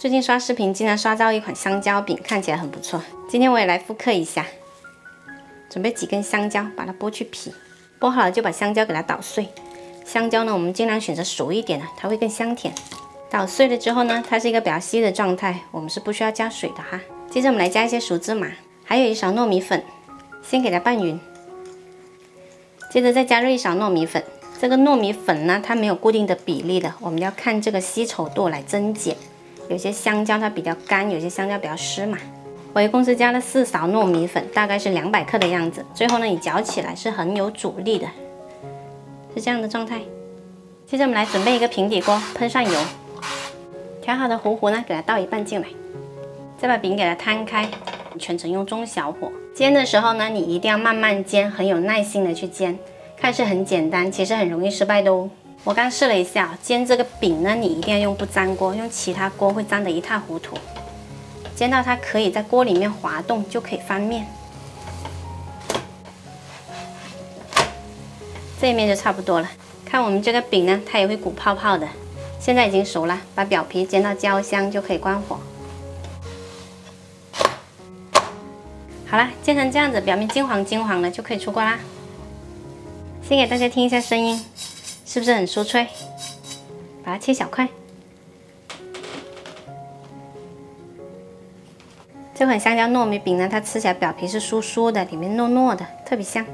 最近刷视频，竟然刷到一款香蕉饼，看起来很不错。今天我也来复刻一下。准备几根香蕉，把它剥去皮。剥好了就把香蕉给它捣碎。香蕉呢，我们尽量选择熟一点的，它会更香甜。捣碎了之后呢，它是一个比较稀的状态，我们是不需要加水的哈。接着我们来加一些熟芝麻，还有一勺糯米粉，先给它拌匀。接着再加入一勺糯米粉。 这个糯米粉呢，它没有固定的比例的，我们要看这个吸稠度来增减。有些香蕉它比较干，有些香蕉比较湿嘛。我一共是加了4勺糯米粉，大概是200克的样子。最后呢，你搅起来是很有阻力的，是这样的状态。接着我们来准备一个平底锅，喷上油。调好的糊糊呢，给它倒一半进来，再把饼给它摊开。全程用中小火煎的时候呢，你一定要慢慢煎，很有耐心的去煎。 看似很简单，其实很容易失败的哦。我刚试了一下，煎这个饼呢，你一定要用不粘锅，用其他锅会粘得一塌糊涂。煎到它可以在锅里面滑动，就可以翻面。这一面就差不多了。看我们这个饼呢，它也会鼓泡泡的。现在已经熟了，把表皮煎到焦香就可以关火。好啦，煎成这样子，表面金黄金黄的，就可以出锅啦。 先给大家听一下声音，是不是很酥脆？把它切小块。这款香蕉糯米饼呢，它吃起来表皮是酥酥的，里面糯糯的，特别香。